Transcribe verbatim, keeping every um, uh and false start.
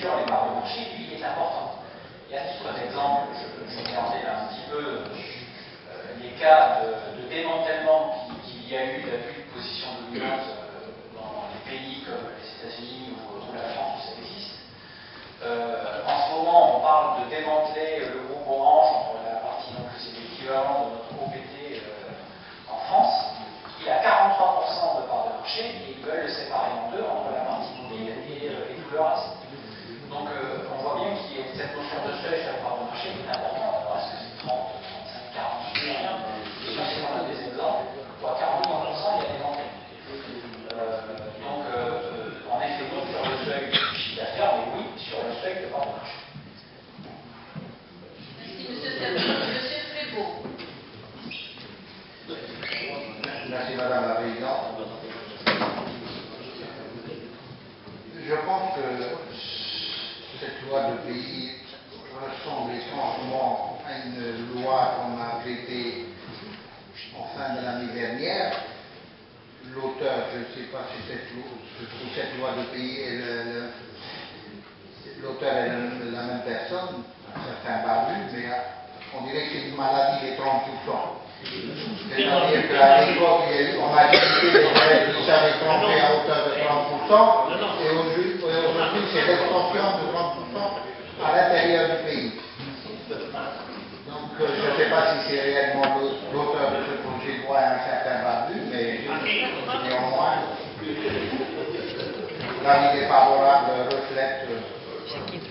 sur les parents de chez lui est importante. Et à titre d'exemple, je regardais un petit peu euh, les cas de, de démantèlement qu'il y a eu d'abus de position dominante euh, dans les pays comme les États-Unis ou, ou la France où ça existe. Euh, en ce moment, on parle de démanteler le groupe Orange, la partie donc c'est l'équivalent de notre O P T euh, en France. Il a quarante-trois pour cent de part de marché et ils veulent le séparer en deux entre la partie mobile et, euh, et tout le reste. Donc euh, on voit bien qu'il y a cette notion de seuil sur la part de marché qui est importante. Alors est-ce que c'est trente, trente-cinq, quarante, je ne sais rien. Et sur ces fameux des exemples, pour quarante-trois pour cent il y a des ventes. Euh, donc euh, en effet, donc, sur le seuil du chiffre d'affaires, mais oui, sur le seuil de part de marché. Merci M. Servais. M. Frébault. Merci Madame la Présidente. Je pense que cette loi de pays ressemble étrangement à une loi qu'on a traitée en fin de l'année dernière. L'auteur, je ne sais pas si cette loi, si cette loi de pays est le, l'auteur est le, la même personne, certains barbus, mais on dirait que c'est une maladie des trente pour cent. C'est-à-dire qu'à l'époque, on a limité les règles du service français à hauteur de trente pour cent, et aujourd'hui, c'est l'extension de trente pour cent à l'intérieur du pays. Donc, euh, je ne sais pas si c'est réellement l'auteur de ce projet de loi un certain barbu, mais néanmoins, l'avis défavorable reflète euh,